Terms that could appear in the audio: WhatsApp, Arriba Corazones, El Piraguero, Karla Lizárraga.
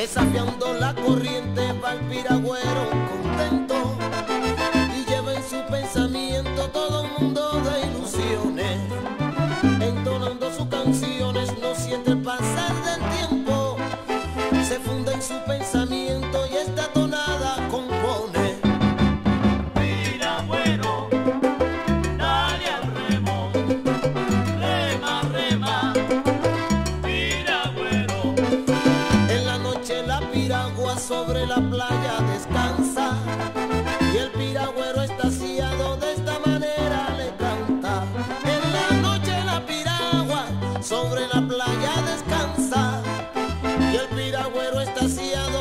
desafiando la corriente va el piragüero contento y lleva en su pensamiento todo un mundo de ilusiones, entonando sus canciones no siente el pasar del tiempo, se funda en su pensamiento y esta tonada compone. Sobre la playa descansa y el piragüero estaciado de esta manera le canta. En la noche la piragua sobre la playa descansa y el piragüero estaciado